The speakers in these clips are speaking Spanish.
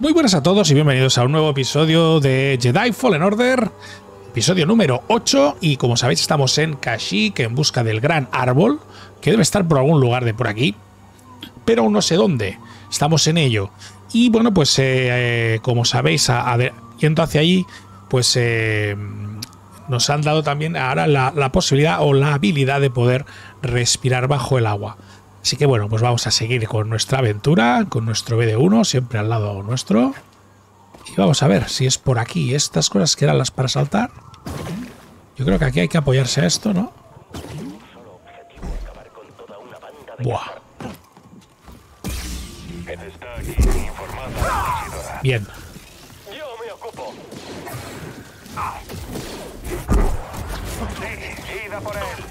Muy buenas a todos y bienvenidos a un nuevo episodio de Jedi Fallen Order, episodio número 8, y como sabéis estamos en Kashyyyk en busca del gran árbol, que debe estar por algún lugar de por aquí, pero aún no sé dónde, estamos en ello. Y bueno, pues como sabéis, yendo hacia allí, pues nos han dado también ahora la posibilidad o la habilidad de poder respirar bajo el agua. Así que bueno, pues vamos a seguir con nuestra aventura, con nuestro BD-1, siempre al lado nuestro. Y vamos a ver si es por aquí. Estas cosas que eran las para saltar. Yo creo que aquí hay que apoyarse a esto, ¿no? Buah. Bien. Yo me ocupo.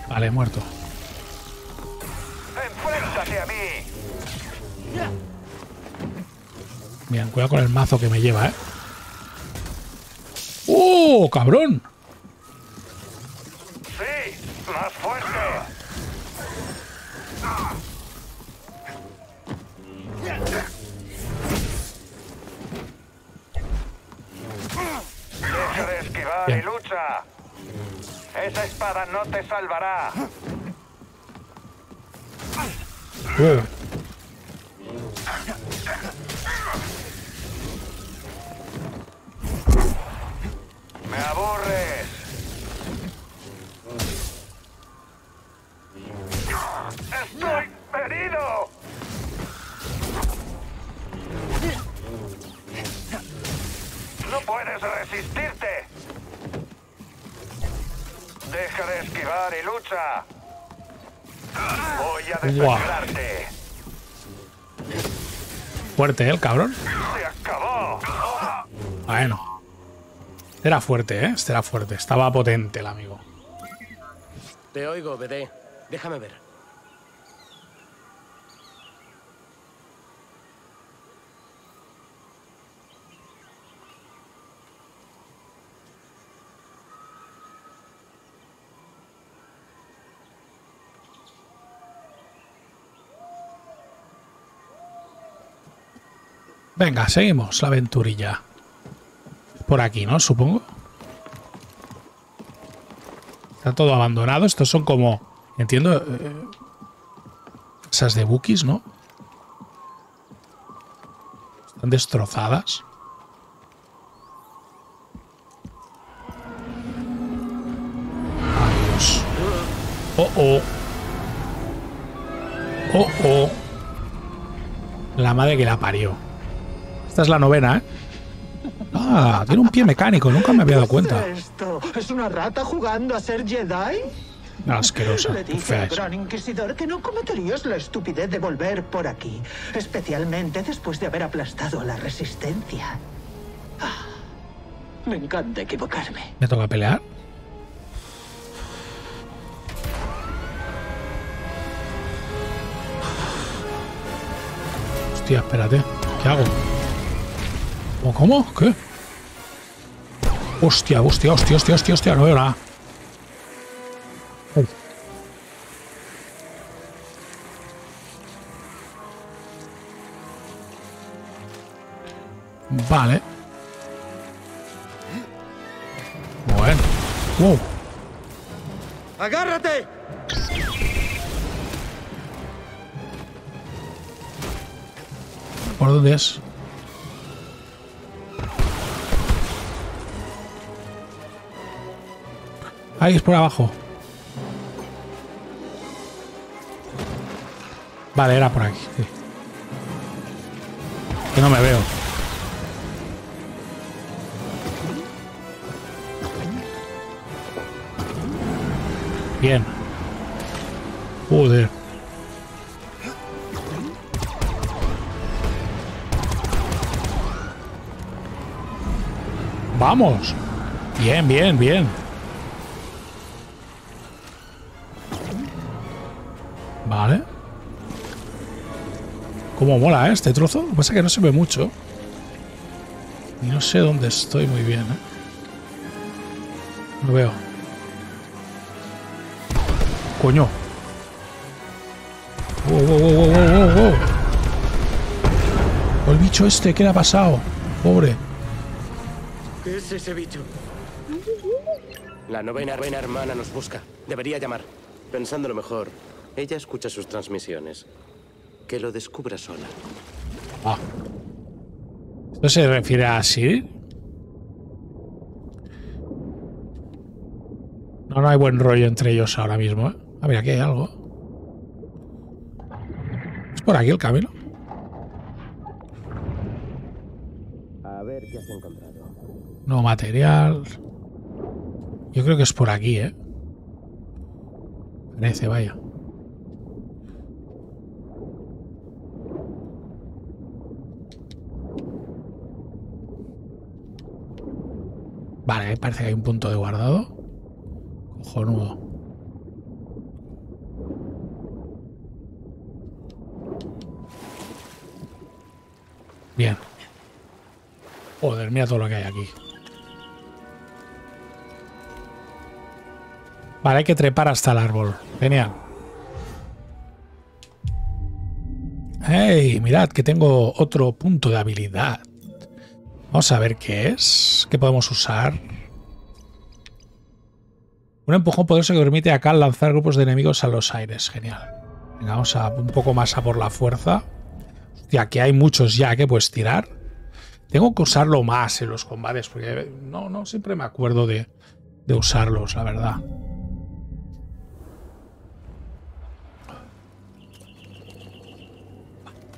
Vale, muerto. ¡Enfréntate a mí! Bien, cuidado con el mazo que me lleva, ¿eh? ¡Oh, cabrón! ¡Sí! ¡Más fuerte! ¡Deja de esquivar y lucha! ¡Esa espada no te salvará! Me aburres. Estoy herido. No puedes resistirte. Deja de esquivar y lucha. Voy a desangrarte. Fuerte, ¿eh, el cabrón? Se acabó. Bueno. Era fuerte, ¿eh? Este era fuerte. Estaba potente el amigo. Te oigo, BD. Déjame ver. Venga, seguimos la aventurilla. Por aquí, ¿no? Supongo. Está todo abandonado. Estos son como... Entiendo... esas de Wookiees, ¿no? Están destrozadas. Adiós. Oh, oh. Oh, oh. La madre que la parió. Esta es la novena, ¿eh? Ah, tiene un pie mecánico, nunca me había dado cuenta. ¿Qué es esto? ¿Es una rata jugando a ser Jedi? Asquerosa. Le dije al gran inquisidor que no cometerías la estupidez de volver por aquí, especialmente después de haber aplastado a la resistencia. Ah, me encanta equivocarme. ¿Me toca pelear? Hostia, espérate. ¿Qué hago? ¿Cómo? ¿Qué? Hostia, hostia, hostia, hostia, hostia, hostia, no veo nada. Uy. Vale. Bueno. Wow. ¡Agárrate! ¿Por dónde es? Ahí es por abajo. Vale, era por aquí. Sí. Que no me veo. Bien. Joder. Vamos. Bien, bien, bien. Vale. Cómo mola, ¿eh? Este trozo. Lo que pasa es que no se ve mucho. Y no sé dónde estoy muy bien, ¿eh? No veo. Coño. ¡Wow, wow, wow, wow, wow, wow! El bicho este, ¿qué le ha pasado? pobre. ¿Qué es ese bicho? La novena hermana nos busca. Debería llamar. Pensándolo mejor, ella escucha sus transmisiones. Que lo descubra sola. Ah. ¿Esto se refiere a Sir? No, no hay buen rollo entre ellos ahora mismo, ¿eh? A ver, aquí hay algo. ¿Es por aquí el camino? A ver qué has encontrado. No material. Yo creo que es por aquí, ¿eh? Parece, vaya. Vale, parece que hay un punto de guardado. Cojonudo. Bien. Joder, mira todo lo que hay aquí. Vale, hay que trepar hasta el árbol. Genial. ¡Hey! Mirad que tengo otro punto de habilidad. Vamos a ver qué es. ¿Qué podemos usar? Un empujón poderoso que permite a Cal lanzar grupos de enemigos a los aires. Genial. Venga, vamos a un poco más a por la fuerza. Hostia, que hay muchos ya que puedes tirar. Tengo que usarlo más en los combates porque no siempre me acuerdo de usarlos, la verdad.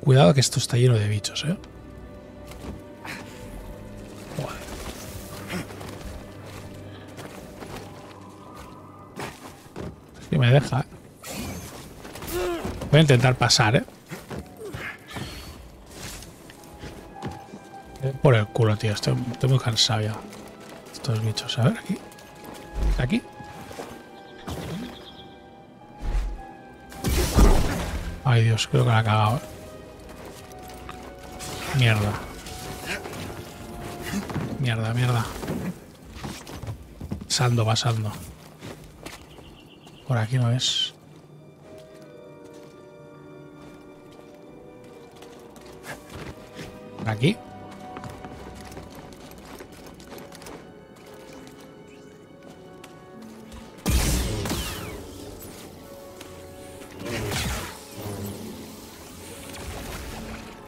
Cuidado que esto está lleno de bichos, ¿eh? Y me deja. Voy a intentar pasar, ¿eh? Por el culo, tío. Estoy muy cansado ya. Estos bichos. A ver, aquí. Aquí. Ay, Dios. Creo que la ha cagado, ¿eh? Mierda. Mierda, mierda. Pasando. Por aquí no es. Por aquí.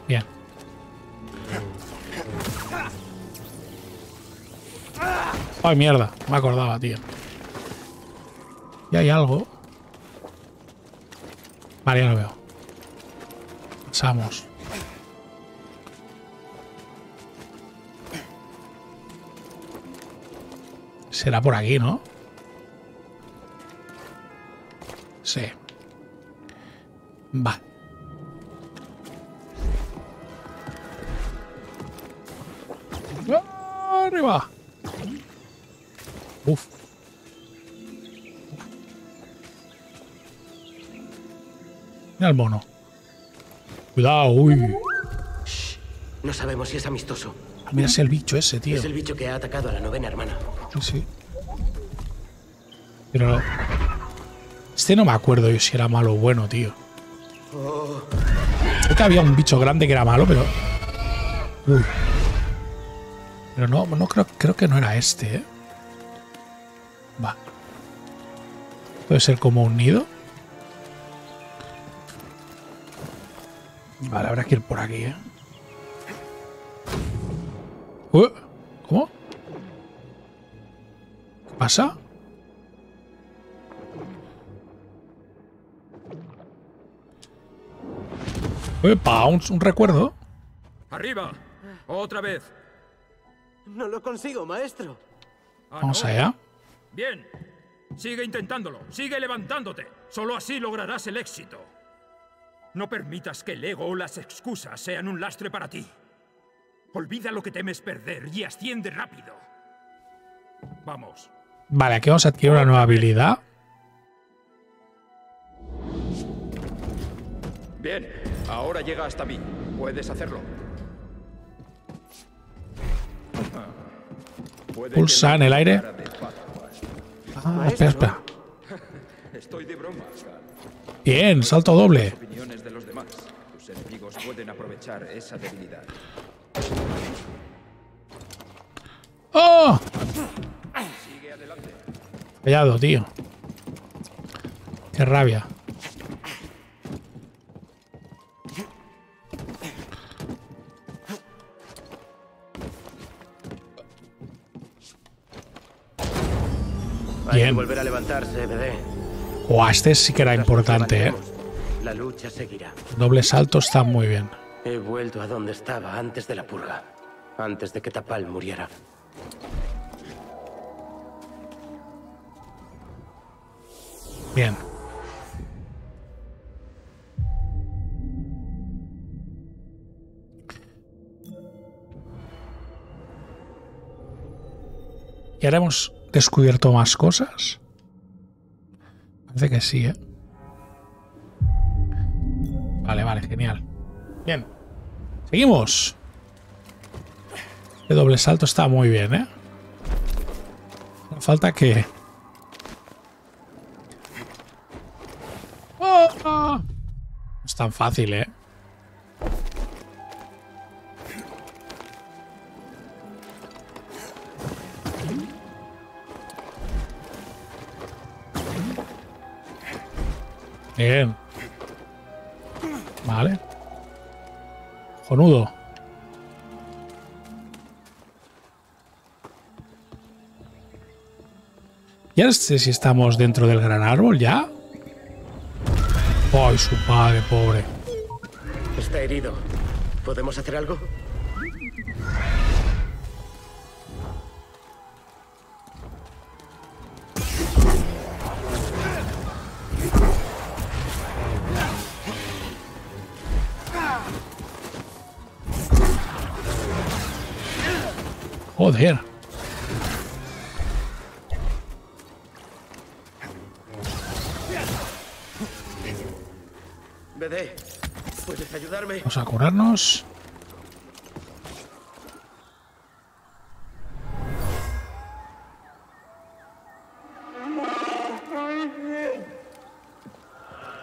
Bien. Ay, mierda. Me acordaba, tío. Hay algo. Vale, ya lo veo. Pasamos. Será por aquí, ¿no? Sí. Vale. ¡Arriba! Uf. Mira el mono. Cuidado, uy. Shh. No sabemos si es amistoso. Mira, es el bicho ese, tío. Es el bicho que ha atacado a la novena hermana. Sí, sí. Pero... este no me acuerdo yo si era malo o bueno, tío. Oh. Creo que había un bicho grande que era malo, pero... uy. Pero no creo que no era este, ¿eh? Va. Puede ser como un nido. Vale, habrá que ir por aquí, ¿eh? ¿Cómo? ¿Qué pasa? ¡Epa! ¿Un recuerdo? ¡Arriba! ¡Otra vez! No lo consigo, maestro. Vamos allá. Bien. Sigue intentándolo. Sigue levantándote. Solo así lograrás el éxito. No permitas que el ego o las excusas sean un lastre para ti. Olvida lo que temes perder y asciende rápido. Vamos. Vale, aquí vamos a adquirir una nueva habilidad. Bien, ahora llega hasta mí. Puedes hacerlo. Pulsa en el aire. Ah, espera. Estoy de broma. Bien, salto doble. Los demás. Tus enemigos pueden aprovechar esa debilidad. ¡Oh! Cuidado, tío. Qué rabia. Bien. Hay que volver a levantarse, BD. Oh, este sí que era importante, ¿eh? La lucha seguirá. Doble salto está muy bien. He vuelto a donde estaba antes de la purga, antes de que Tapal muriera. Bien. ¿Y ahora hemos descubierto más cosas? Parece que sí, ¿eh? Vale, vale, genial. Bien. Seguimos. El doble salto está muy bien, ¿eh? No falta que... ¡Oh! ¡Oh! No es tan fácil, ¿eh? Bien. Vale. Cojonudo. Ya no sé si estamos dentro del gran árbol, ¿ya? ¡Ay, su padre, pobre! Está herido. ¿Podemos hacer algo? Joder. BD, ¿puedes ayudarme? Vamos a curarnos.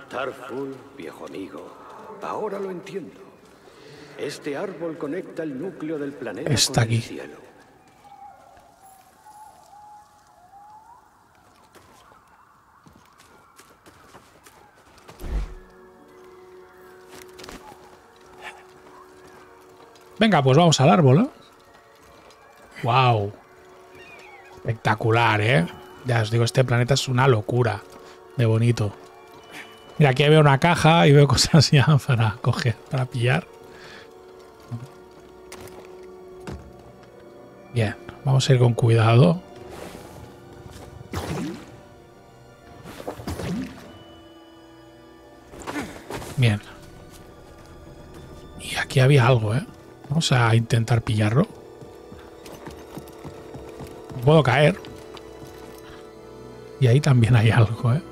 Tarful, viejo amigo, ahora lo entiendo. Este árbol conecta el núcleo del planeta con el cielo. Venga, pues vamos al árbol, ¿eh? ¡Wow! Espectacular, ¿eh? Ya os digo, este planeta es una locura de bonito. Mira, aquí veo una caja y veo cosas ya para coger, para pillar. Bien, vamos a ir con cuidado. Bien. Y aquí había algo, ¿eh? Vamos a intentar pillarlo. No puedo caer. Y ahí también hay algo, ¿eh?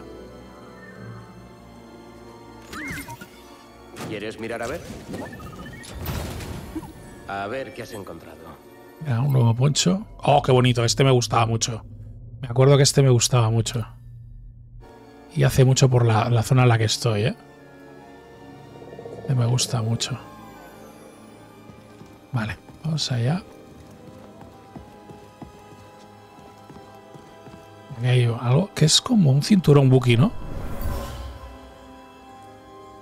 ¿Quieres mirar a ver? A ver qué has encontrado. Mira, un nuevo poncho. ¡Oh, qué bonito! Este me gustaba mucho. Me acuerdo que este me gustaba mucho. Y hace mucho por la zona en la que estoy, ¿eh? Este me gusta mucho. Vale, vamos allá. Aquí hay algo que es como un cinturón Wookiee, ¿no?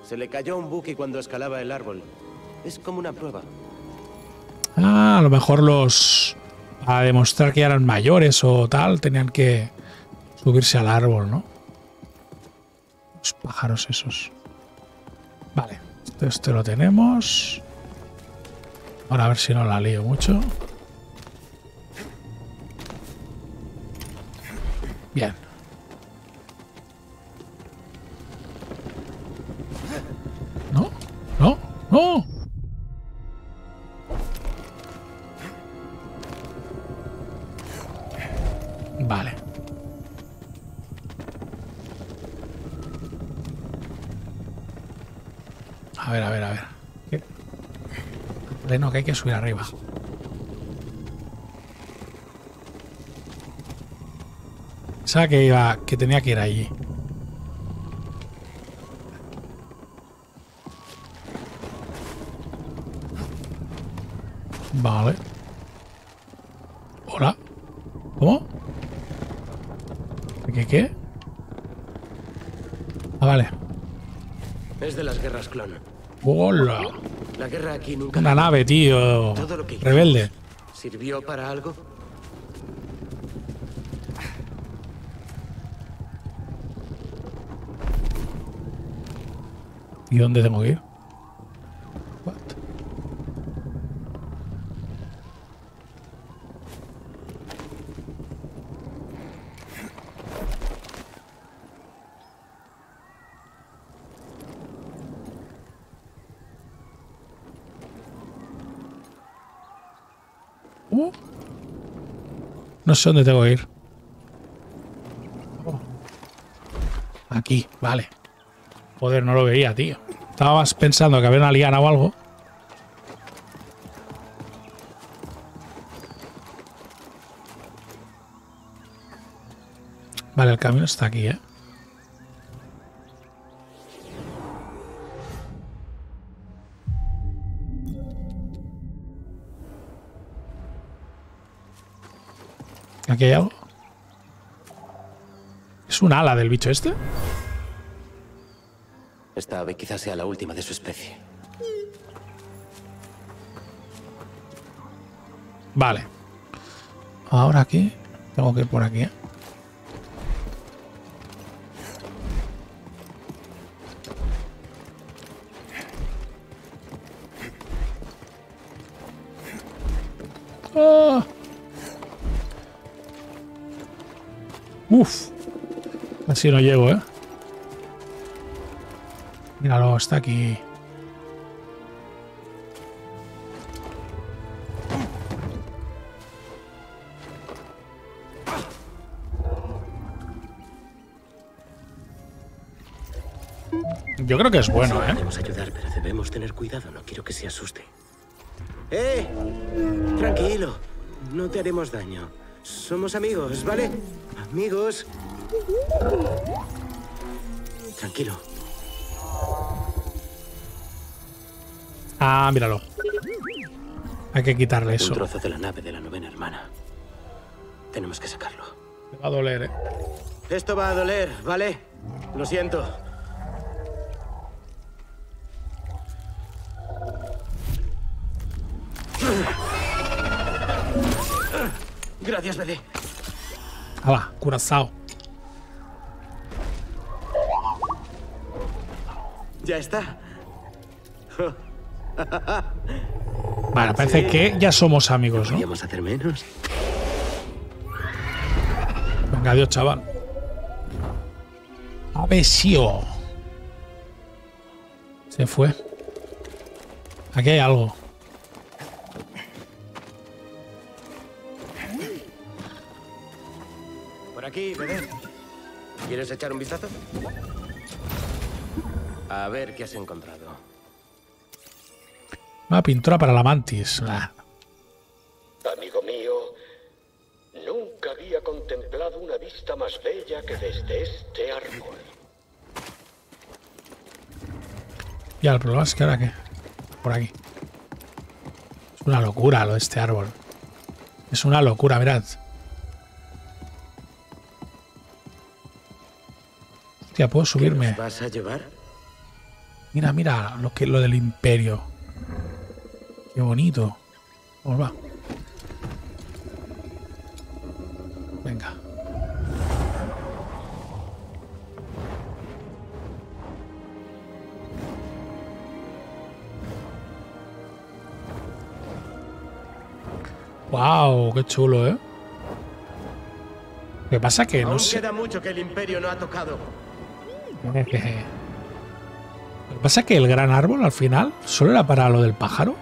Se le cayó un Wookiee cuando escalaba el árbol. Es como una prueba. Ah, a lo mejor para demostrar que ya eran mayores o tal, tenían que subirse al árbol, ¿no? Los pájaros esos. Vale, esto lo tenemos. Ahora a ver si no la lío mucho. Bien. No, no, no. Vale. A ver, a ver, a ver. No, que hay que subir arriba. Pensaba que tenía que ir allí. Vale. Hola. ¿Qué? Ah, vale. Es de las guerras clon. ¡Hola! La guerra aquí nunca... Una nave, tío. Todo lo que rebelde. ¿Sirvió para algo? ¿Y dónde tengo que ir? What? No sé dónde tengo que ir. Oh. Aquí, vale. Joder, no lo veía, tío. Estabas pensando que había una liana o algo. Vale, el camino está aquí, ¿eh? ¿Aquí hay algo? ¿Es un ala del bicho este? Esta ave quizás sea la última de su especie. Vale. Ahora aquí. Tengo que ir por aquí. ¡Ah! Uf. Así no llego, ¿eh? Míralo, está aquí. Yo creo que es bueno, ¿eh? Podemos ayudar, pero debemos tener cuidado. No quiero que se asuste. ¡Eh! Tranquilo. No te haremos daño. Somos amigos, ¿vale? Amigos. Tranquilo. Ah, míralo. Hay que quitarle eso. Un trozo de la nave de la novena hermana. Tenemos que sacarlo. Me va a doler, ¿eh? Esto va a doler, ¿vale? Lo siento. Gracias, BD. Hala, curazao. Ya está. Vale, parece que ya somos amigos, ¿no? Podríamos hacer menos. Venga, adiós, chaval. Avesio. Se fue. Aquí hay algo. Por aquí, bebé. ¿Quieres echar un vistazo? A ver qué has encontrado. Una pintura para la Mantis. Nah. Amigo mío, nunca había contemplado una vista más bella que desde este árbol. Ya, el problema es que ahora que... Por aquí. Es una locura lo de este árbol. Es una locura, mirad. Hostia, ¿puedo subirme? ¿Qué vas a llevar? Mira, mira lo del Imperio. Qué bonito. Vamos, va. Venga. Wow, qué chulo, ¿eh? Lo que pasa que no sé. Aún queda mucho que el Imperio no ha tocado. Lo que pasa que el gran árbol al final solo era para lo del pájaro.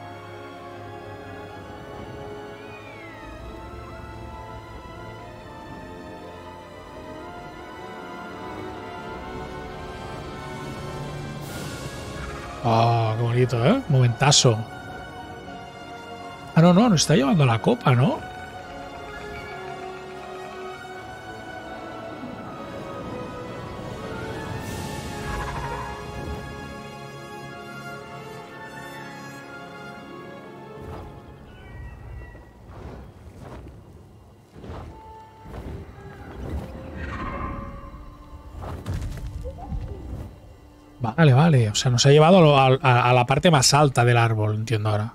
Oh, qué bonito, ¿eh? Momentazo. Ah, no, no, nos está llevando la copa, ¿no? Vale, vale. O sea, nos ha llevado a la parte más alta del árbol, entiendo ahora.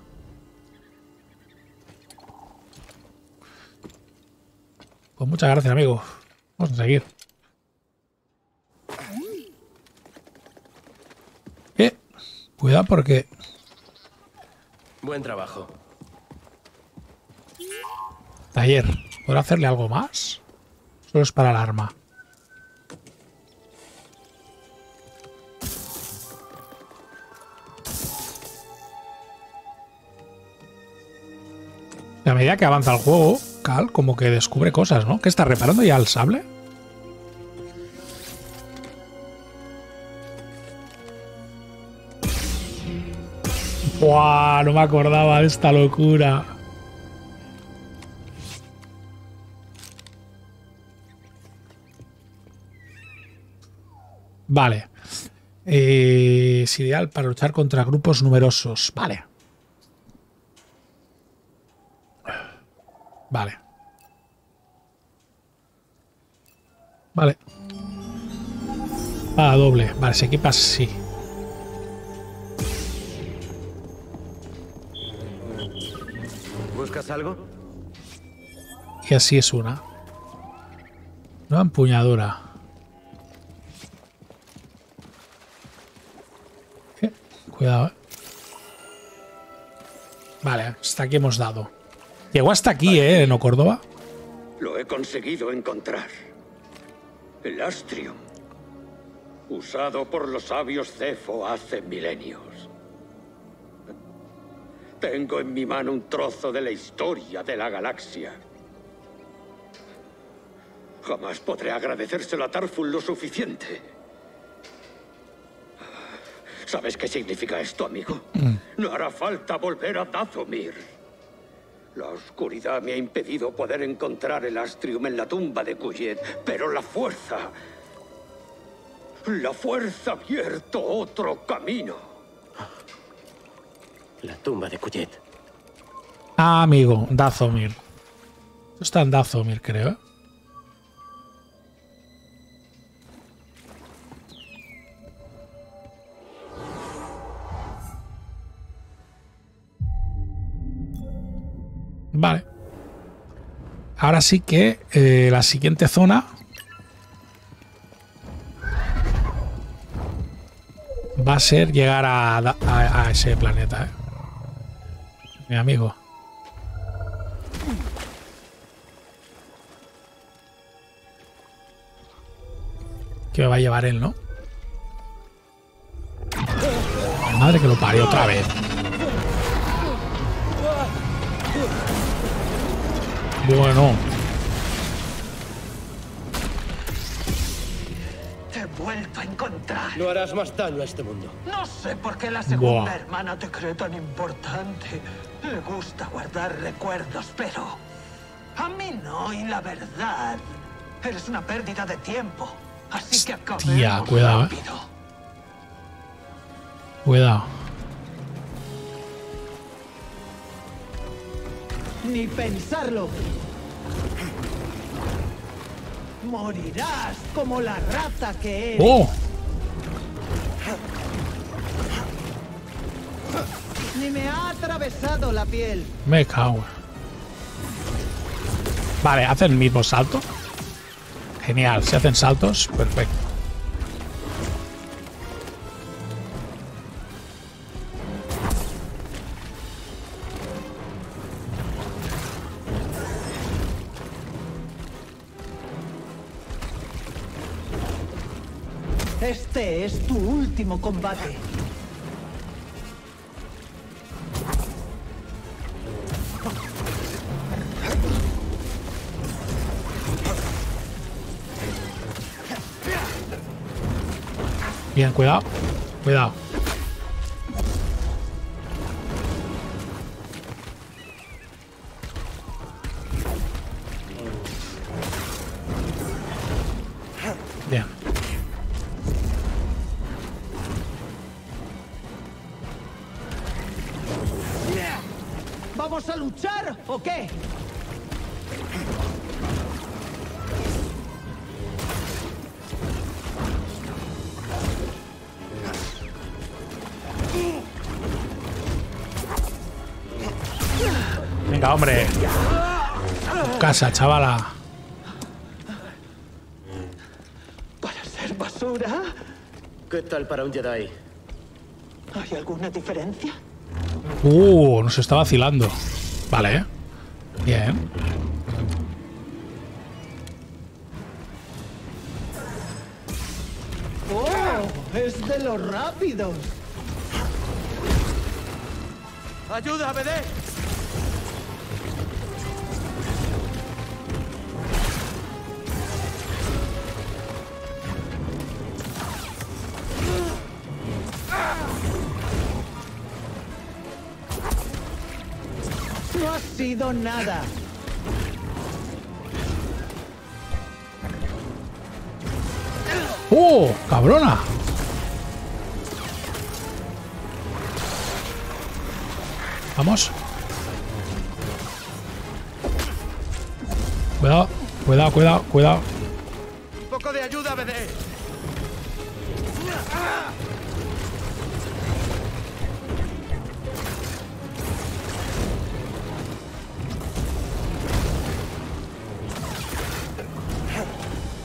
Pues muchas gracias, amigo. Vamos a seguir. Cuidado porque... Buen trabajo. Taller. ¿Puedo hacerle algo más? Solo es para el arma. A medida que avanza el juego, Cal como que descubre cosas, ¿no? ¿Qué está reparando ya el sable? ¡Buah! No me acordaba de esta locura. Vale. Es ideal para luchar contra grupos numerosos. Vale. Vale. Vale. Ah, doble. Vale, se equipa así. ¿Buscas algo? Y así es una. Nueva empuñadura. Cuidado, ¿eh? Vale, hasta aquí hemos dado. Llegó hasta aquí, ¿eh? ¿No, Córdoba? Lo he conseguido encontrar. El Astrium. Usado por los sabios Zeffo hace milenios. Tengo en mi mano un trozo de la historia de la galaxia. Jamás podré agradecérselo a Tarful lo suficiente. ¿Sabes qué significa esto, amigo? No hará falta volver a Dathomir. La oscuridad me ha impedido poder encontrar el Astrium en la tumba de Kujet, pero la Fuerza... La Fuerza ha abierto otro camino. La tumba de Kujet. Ah, amigo, Dathomir. Esto está en Dathomir, creo. Vale. Ahora sí que la siguiente zona va a ser llegar a ese planeta, ¿eh? Mi amigo. Que me va a llevar él, ¿no? Madre que lo parió otra vez. Bueno. Te he vuelto a encontrar. No harás más daño a este mundo. No sé por qué la segunda hermana te cree tan importante. Le gusta guardar recuerdos, pero a mí no, y la verdad, eres una pérdida de tiempo. Así que acabemos cuidado, rápido. Cuidado. Ni pensarlo. Morirás como la rata que eres. ¡Oh! Ni me ha atravesado la piel. Me cago. Vale, hace el mismo salto. Genial, si hacen saltos, perfecto. Este es tu último combate. Bien, cuidado, cuidado. Bien. ¿Vamos a luchar o qué? Venga, hombre. Casa, chavala. ¿Para hacer basura? ¿Qué tal para un Jedi? ¿Hay alguna diferencia? Nos está vacilando. Vale. Bien. ¡Wow! ¡Es de los rápidos! ¡Ayuda, BD! No ha sido nada. ¡Oh, cabrona! Vamos. Cuidado, cuidado, cuidado, cuidado. Un poco de ayuda, BD.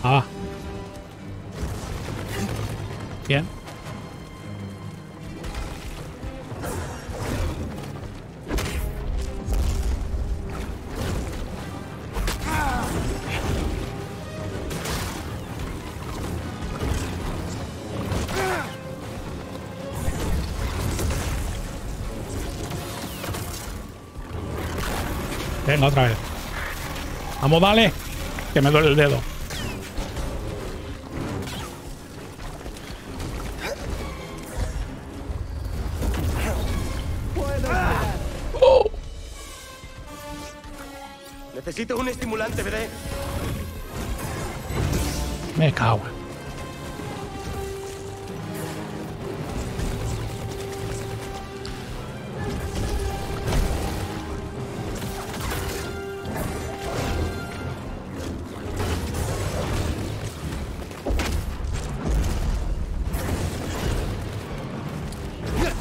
Ah. Bien. Venga, otra vez. Vamos, dale. Que me duele el dedo. Necesito un estimulante, BD. Me cago.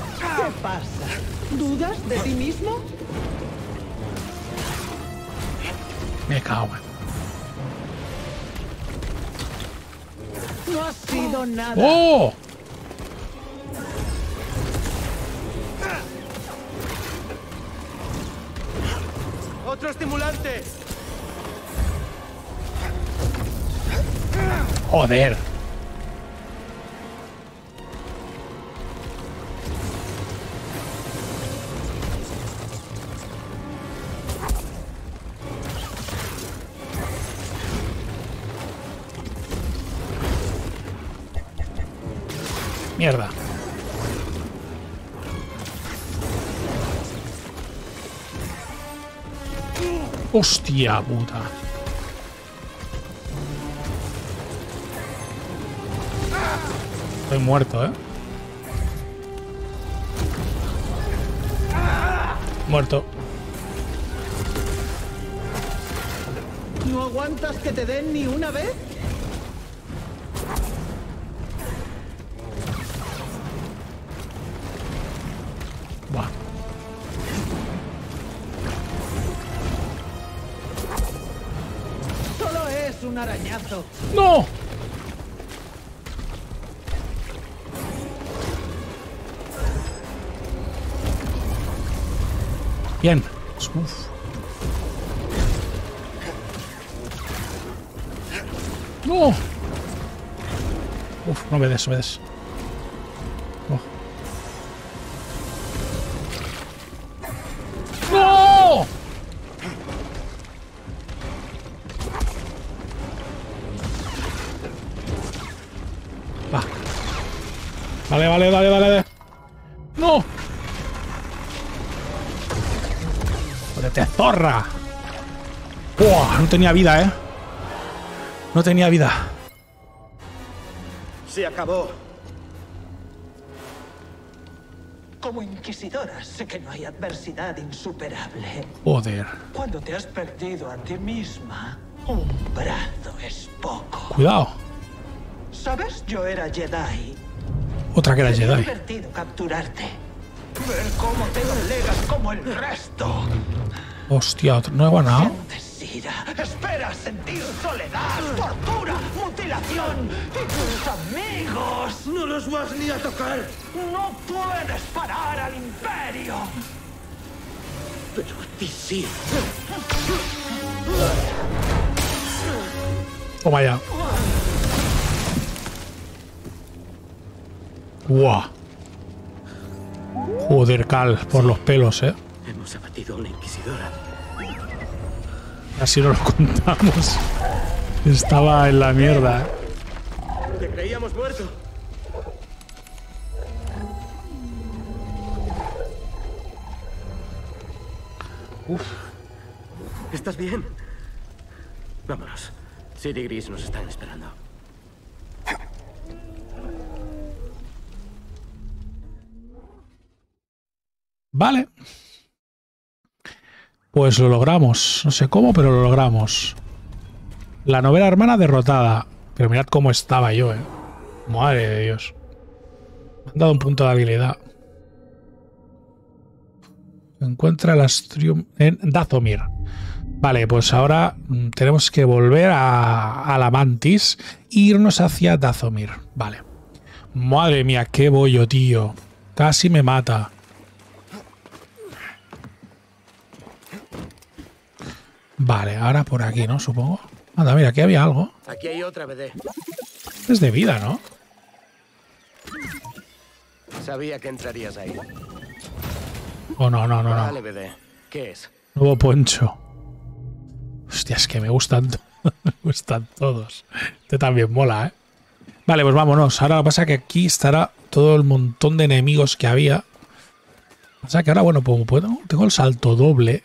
¿Qué pasa? ¿Dudas de ti mismo? Me cago. No ha sido nada. ¡Oh! Otro estimulante. Joder. Mierda. Hostia puta. Estoy muerto, ¿eh? Muerto. ¿No aguantas que te den ni una vez? Un arañazo. ¡No! Bien. Uf. ¡No! Uf, no me des, me des. Vale, vale, vale, vale. ¡No! ¡Jodete, zorra! ¡Buah! No tenía vida, ¿eh? No tenía vida. Se acabó. Como inquisidora, sé que no hay adversidad insuperable. Joder. Cuando te has perdido a ti misma, un brazo es poco. Cuidado. ¿Sabes? Yo era Jedi. Otra que la Jedi. Es divertido capturarte. Ver cómo te doblegas como el resto. Hostia, ¿no he ganado? Esperas sentir soledad, tortura, mutilación y tus amigos. No los vas ni a tocar. No puedes parar al Imperio. Pero a ti sí. Toma ya. Guau. Joder, Cal, por los pelos, ¿eh? Hemos abatido a una inquisidora. Así no lo contamos. Estaba en la mierda. Te creíamos muerto. Uf. ¿Estás bien? Vámonos. Sid y Gris nos están esperando. Vale. Pues lo logramos. No sé cómo, pero lo logramos. La novena hermana derrotada. Pero mirad cómo estaba yo, eh. Madre de Dios. Me han dado un punto de habilidad. Encuentra el Astrium en Dathomir. Vale, pues ahora tenemos que volver a la Mantis e irnos hacia Dathomir. Vale. Madre mía, qué bollo, tío. Casi me mata. Vale, ahora por aquí, ¿no? Supongo. Anda, mira, aquí había algo. Aquí hay otra BD. Es de vida, ¿no? Sabía que entrarías ahí. Oh, no, no, no, no. Vale, BD. ¿Qué es? Nuevo poncho. Hostia, es que me gustan, me gustan todos. Este también mola, ¿eh? Vale, pues vámonos. Ahora lo que pasa es que aquí estará todo el montón de enemigos que había. O sea que ahora, bueno, como puedo, tengo el salto doble.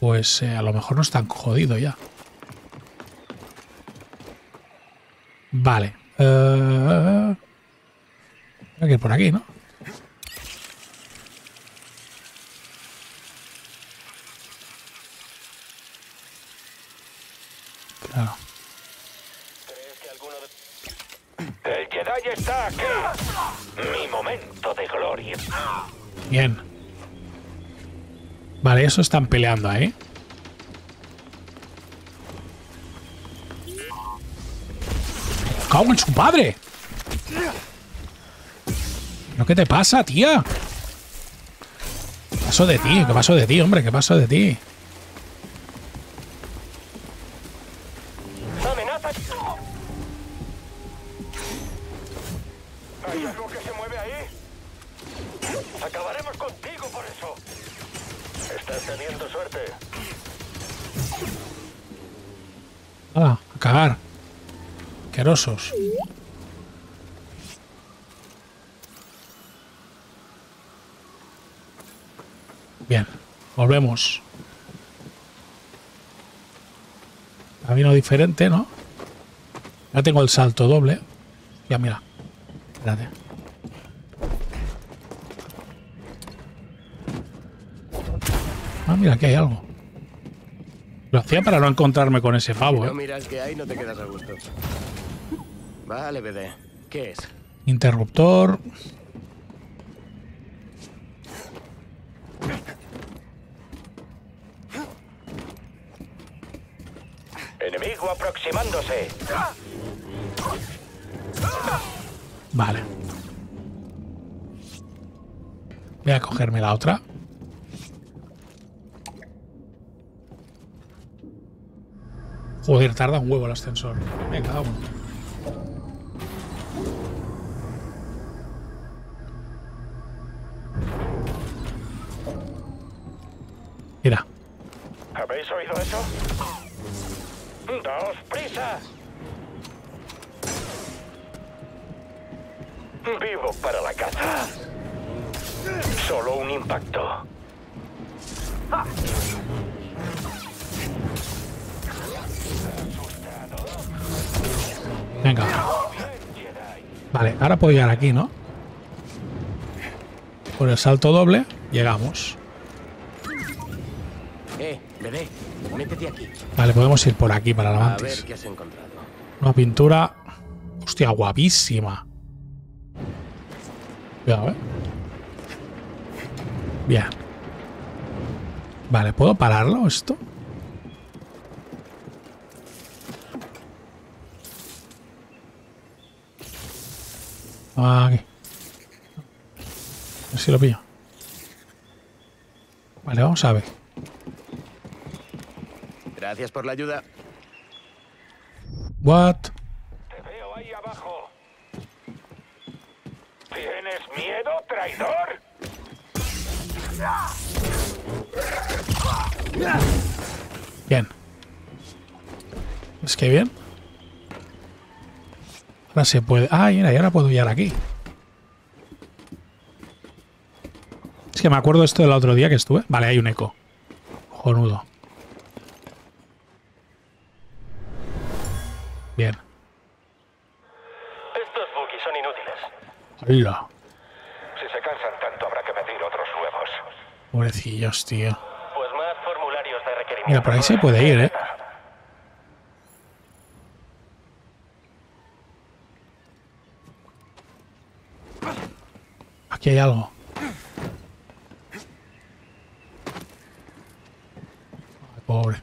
Pues a lo mejor no es tan jodido ya. Vale. Hay que ir por aquí, ¿no? Claro. ¿Crees que alguno de... El Jedi está aquí. Mi momento de gloria. Bien. Vale, eso están peleando ahí. ¡Me cago en su padre! ¿Pero qué te pasa, tía? ¿Qué pasó de ti? ¿Qué pasó de ti, hombre? ¿Qué pasó de ti? ¿Hay algo que se mueve ahí? Acabaremos contigo por eso. Estás teniendo suerte. Ah, a cagar. Asquerosos. Bien, volvemos. Camino diferente, ¿no? Ya tengo el salto doble. Ya, mira. Espérate. Ah, mira, aquí hay algo. Lo hacía para no encontrarme con ese pavo, ¿eh? No miras que hay, no te quedas a gusto. Vale, BD. ¿Qué es? Interruptor. Enemigo aproximándose. Vale. Voy a cogerme la otra. Joder, tarda un huevo el ascensor. Venga, vamos. Mira. ¿Habéis oído eso? ¡Daos prisa! Vivo para la caza. Solo un impacto. ¡Ah! Venga. Vale, ahora puedo llegar aquí, ¿no? Por el salto doble, llegamos. Bebé, métete aquí. Vale, podemos ir por aquí para la Mantis. A ver qué has encontrado. Una pintura. Hostia, guapísima. Cuidado, eh. Bien. Vale, ¿puedo pararlo esto? Aquí. A ver si lo pillo. Vale, vamos a ver. Gracias por la ayuda. What? Te veo ahí abajo. ¿Tienes miedo, traidor? Bien. Es que bien. Ahora se puede... Ah, mira, y ahora puedo llegar aquí. Es que me acuerdo esto del otro día que estuve. Vale, hay un eco. Cojonudo. Bien. Estos Wookiees son inútiles. Hola. Si se cansan tanto habrá que pedir otros nuevos. Pobrecillos, tío. Pues más formularios de requerimiento. Mira, por ahí se puede ir, ¿eh? Aquí hay algo. Pobre.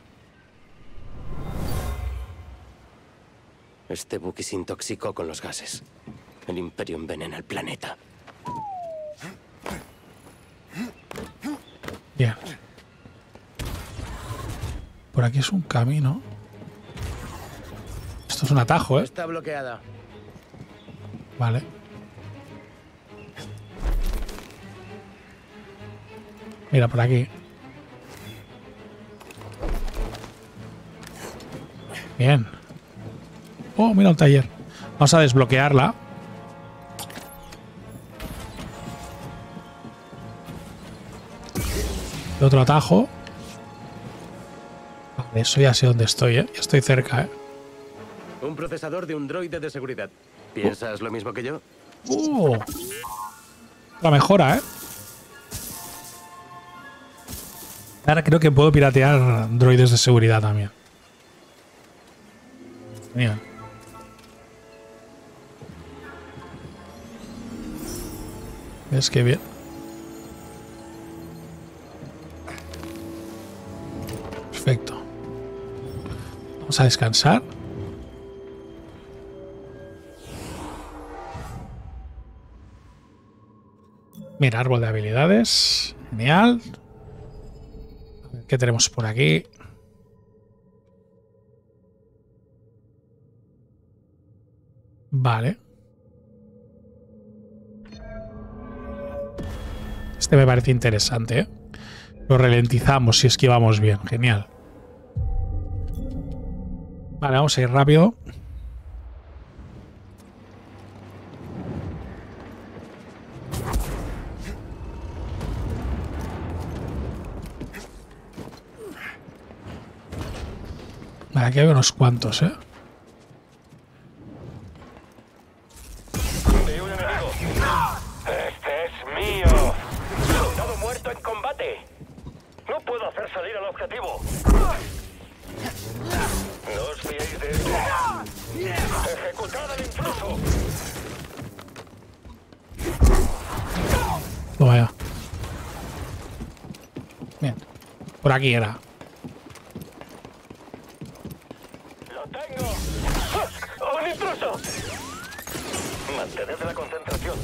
Este Wookiee se intoxicó con los gases. El Imperio envenena el planeta. Bien. Por aquí es un camino. Esto es un atajo, ¿eh? Está bloqueada. Vale. Mira, por aquí. Bien. Oh, mira un taller. Vamos a desbloquearla. Otro atajo. Vale, eso ya sé dónde estoy, ¿eh? Ya estoy cerca, ¿eh? Un procesador de un droide de seguridad. ¿Piensas lo mismo que yo? La mejora, ¿eh? Ahora creo que puedo piratear droides de seguridad también. Genial. Es que bien. Perfecto. Vamos a descansar. Mira, árbol de habilidades. Genial. A ver qué tenemos por aquí. Vale. Este me parece interesante, ¿eh? Lo ralentizamos si esquivamos bien. Genial. Vale, vamos a ir rápido. Vale, aquí hay unos cuantos, ¿eh? Por aquí era. ¡Lo tengo! ¡Un intruso! Mantened la concentración.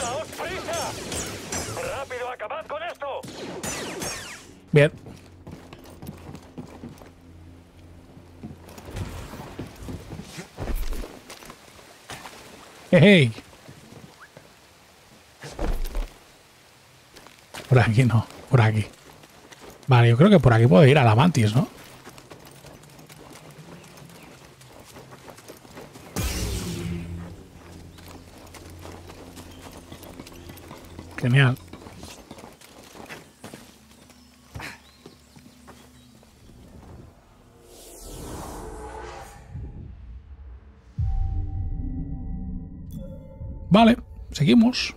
¡Daos prisa! ¡Rápido, acabad con esto! Bien. ¡Hey! Por aquí no, por aquí. Vale, yo creo que por aquí puedo ir a la Mantis, ¿no? Genial. Vale, seguimos.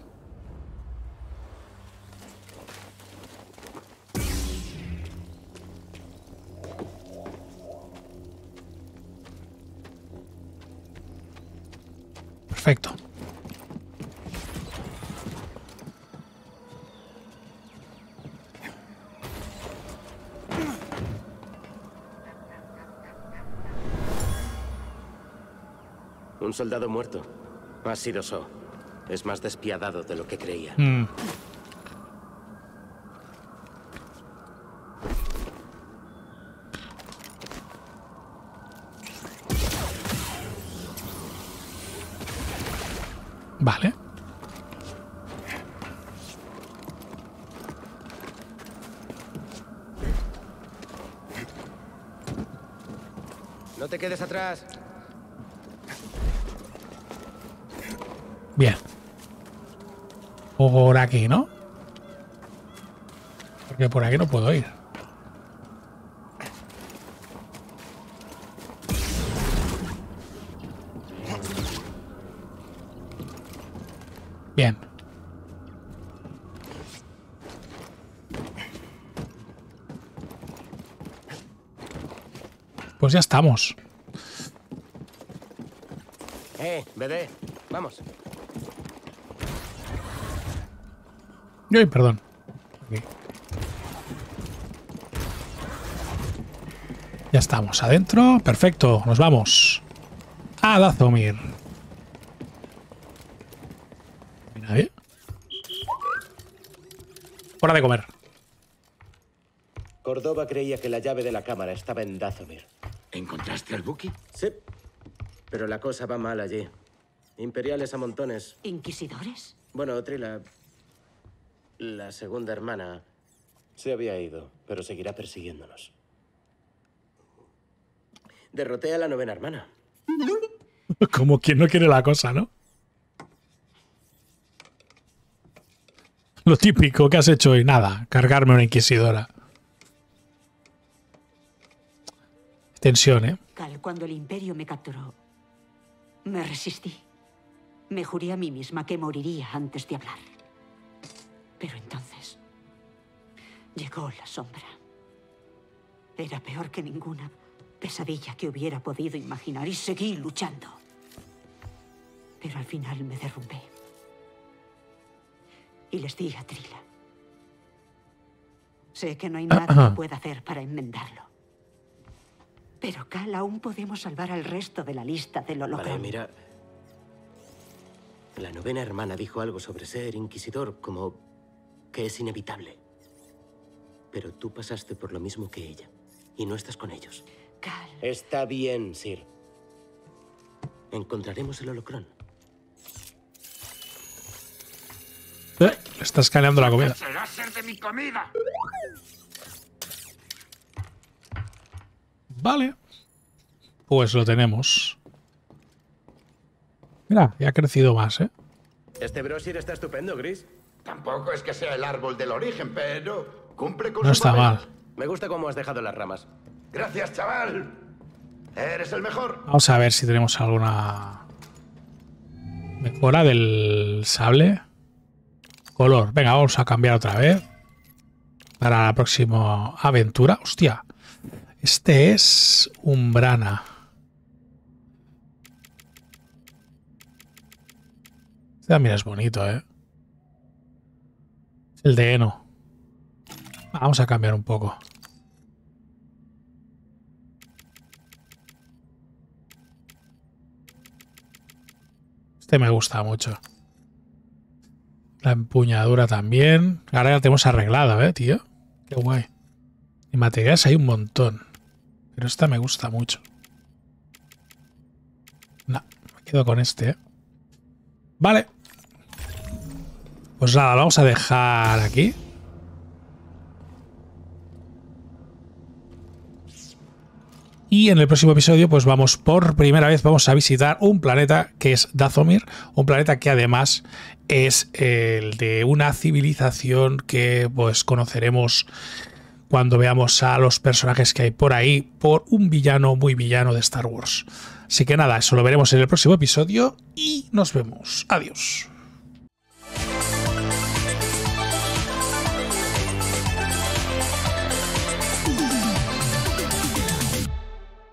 Perfecto. Un soldado muerto. Ha sido So. Es más despiadado de lo que creía. Vale. No te quedes atrás. Bien. Por aquí, ¿no? Porque por aquí no puedo ir. Bien. Pues ya estamos. BD, vamos. Ay, perdón. Aquí. Ya estamos adentro. Perfecto, nos vamos. A Dathomir. ¿Hay nadie? Hora de comer. Córdoba creía que la llave de la cámara estaba en Dathomir. ¿Encontraste al Wookiee? Sí. Pero la cosa va mal allí. Imperiales a montones. ¿Inquisidores? Bueno, Trila... La segunda hermana se había ido, pero seguirá persiguiéndonos. Derroté a la novena hermana. Como quien no quiere la cosa, ¿no? Lo típico que has hecho hoy, nada, cargarme una inquisidora. Tensión, ¿eh? Cal, cuando el Imperio me capturó, me resistí. Me juré a mí misma que moriría antes de hablar. Pero entonces llegó la sombra. Era peor que ninguna pesadilla que hubiera podido imaginar y seguí luchando. Pero al final me derrumbé. Y les di a Trila. Sé que no hay nada que pueda hacer para enmendarlo. Pero Cal, aún podemos salvar al resto de la lista del holocron. Vale, mira. La novena hermana dijo algo sobre ser inquisidor, como... que es inevitable. Pero tú pasaste por lo mismo que ella. Y no estás con ellos. Cal. Está bien, Sir. Encontraremos el holocron. Le está escaneando la comida. ¡Será ser de mi comida! Vale. Pues lo tenemos. Mira, ya ha crecido más, ¿eh? Este brosir está estupendo, Gris. Tampoco es que sea el árbol del origen, pero cumple con su papel. No está mal. Me gusta cómo has dejado las ramas. Gracias, chaval. Eres el mejor. Vamos a ver si tenemos alguna mejora del sable. Color. Venga, vamos a cambiar otra vez. Para la próxima aventura. Hostia. Este es Umbrana. Este también es bonito, ¿eh? El de heno. Vamos a cambiar un poco. Este me gusta mucho. La empuñadura también. Ahora ya la tenemos arreglada, ¿eh, tío? Qué guay. Y materiales hay un montón. Pero esta me gusta mucho. No, me quedo con este, ¿eh? Vale. Pues nada, lo vamos a dejar aquí. Y en el próximo episodio, pues vamos por primera vez, vamos a visitar un planeta que es Dathomir, un planeta que además es el de una civilización que pues conoceremos cuando veamos a los personajes que hay por ahí, por un villano muy villano de Star Wars. Así que nada, eso lo veremos en el próximo episodio y nos vemos. Adiós.